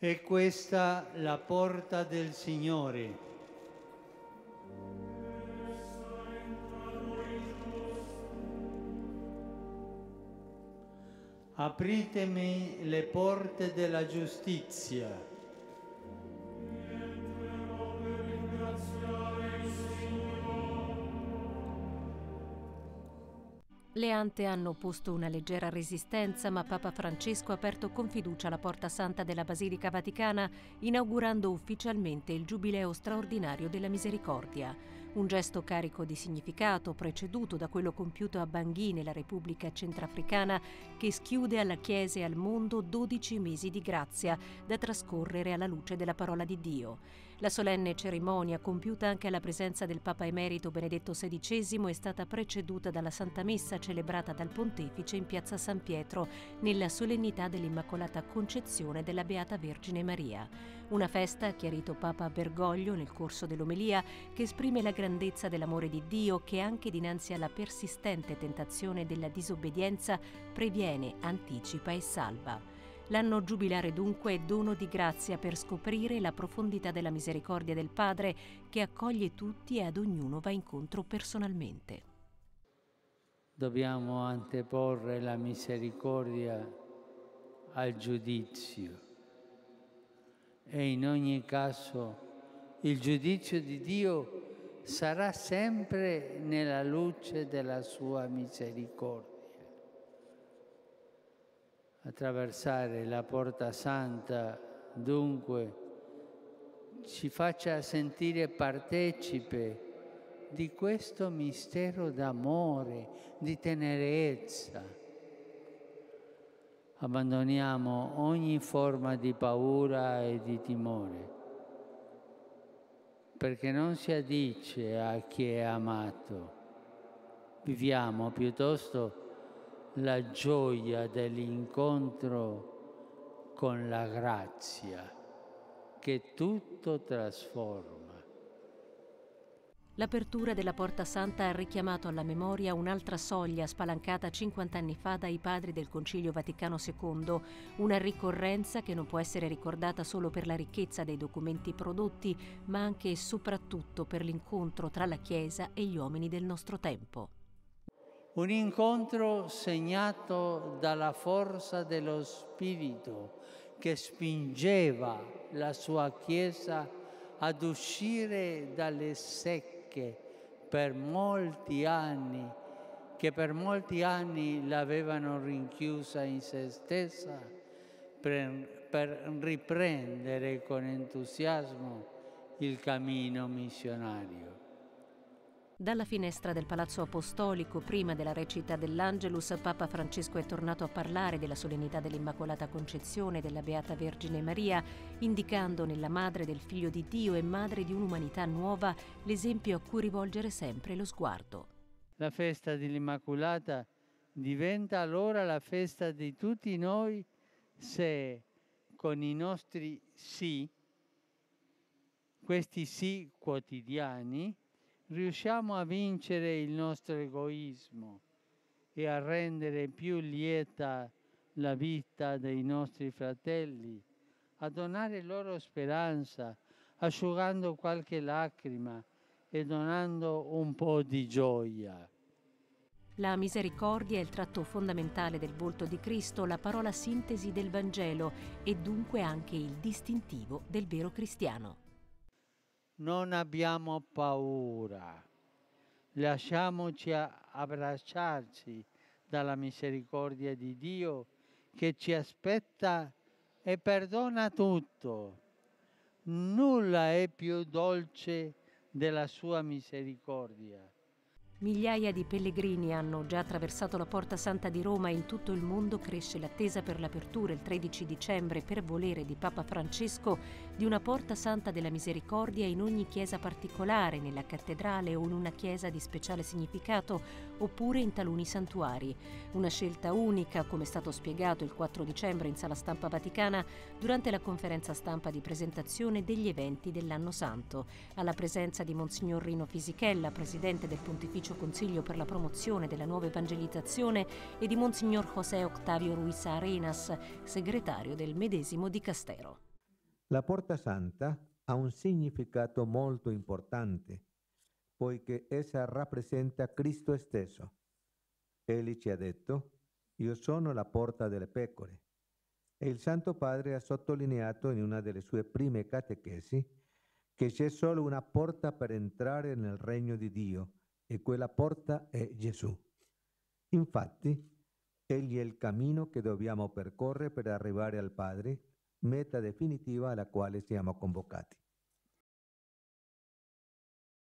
È questa la porta del Signore. Apritemi le porte della giustizia. Entrerò per ringraziare il Signore. Le ante hanno opposto una leggera resistenza, ma Papa Francesco ha aperto con fiducia la Porta Santa della Basilica Vaticana, inaugurando ufficialmente il Giubileo straordinario della Misericordia. Un gesto carico di significato, preceduto da quello compiuto a Bangui nella Repubblica Centrafricana, che schiude alla Chiesa e al mondo 12 mesi di grazia da trascorrere alla luce della parola di Dio. La solenne cerimonia, compiuta anche alla presenza del Papa Emerito Benedetto XVI, è stata preceduta dalla Santa Messa celebrata dal Pontefice in piazza San Pietro nella solennità dell'Immacolata Concezione della Beata Vergine Maria. Una festa, ha chiarito Papa Bergoglio nel corso dell'omelia, che esprime la grandezza dell'amore di Dio che anche dinanzi alla persistente tentazione della disobbedienza previene, anticipa e salva. L'anno giubilare dunque è dono di grazia per scoprire la profondità della misericordia del Padre che accoglie tutti e ad ognuno va incontro personalmente. Dobbiamo anteporre la misericordia al giudizio e in ogni caso il giudizio di Dio sarà sempre nella luce della sua misericordia. Attraversare la Porta Santa, dunque, ci faccia sentire partecipe di questo mistero d'amore, di tenerezza. Abbandoniamo ogni forma di paura e di timore, perché non si addice a chi è amato. Viviamo piuttosto la gioia dell'incontro con la grazia che tutto trasforma. L'apertura della Porta Santa ha richiamato alla memoria un'altra soglia spalancata 50 anni fa dai padri del Concilio Vaticano II, una ricorrenza che non può essere ricordata solo per la ricchezza dei documenti prodotti, ma anche e soprattutto per l'incontro tra la Chiesa e gli uomini del nostro tempo. Un incontro segnato dalla forza dello Spirito che spingeva la sua Chiesa ad uscire dalle secche che per molti anni l'avevano rinchiusa in se stessa, per riprendere con entusiasmo il cammino missionario. Dalla finestra del Palazzo Apostolico, prima della recita dell'Angelus, Papa Francesco è tornato a parlare della solennità dell'Immacolata Concezione della Beata Vergine Maria, indicando nella madre del Figlio di Dio e madre di un'umanità nuova l'esempio a cui rivolgere sempre lo sguardo. La festa dell'Immacolata diventa allora la festa di tutti noi se con i nostri sì, questi sì quotidiani, riusciamo a vincere il nostro egoismo e a rendere più lieta la vita dei nostri fratelli, a donare loro speranza, asciugando qualche lacrima e donando un po' di gioia. La misericordia è il tratto fondamentale del volto di Cristo, la parola sintesi del Vangelo e dunque anche il distintivo del vero cristiano. Non abbiamo paura, lasciamoci abbracciarci dalla misericordia di Dio che ci aspetta e perdona tutto. Nulla è più dolce della sua misericordia. Migliaia di pellegrini hanno già attraversato la Porta Santa di Roma e in tutto il mondo cresce l'attesa per l'apertura il 13 dicembre per volere di Papa Francesco di una Porta Santa della Misericordia in ogni chiesa particolare, nella cattedrale o in una chiesa di speciale significato oppure in taluni santuari. Una scelta unica, come è stato spiegato il 4 dicembre in Sala Stampa Vaticana durante la conferenza stampa di presentazione degli eventi dell'Anno Santo, alla presenza di Monsignor Rino Fisichella, presidente del Pontificio Consiglio per la promozione della nuova evangelizzazione e di Monsignor José Octavio Ruiz Arenas, segretario del medesimo dicastero. La Porta Santa ha un significato molto importante, poiché essa rappresenta Cristo stesso. Egli ci ha detto: io sono la porta delle pecore. E il Santo Padre ha sottolineato in una delle sue prime catechesi che c'è solo una porta per entrare nel regno di Dio, e quella porta è Gesù. Infatti, Egli è il cammino che dobbiamo percorrere per arrivare al Padre, meta definitiva alla quale siamo convocati.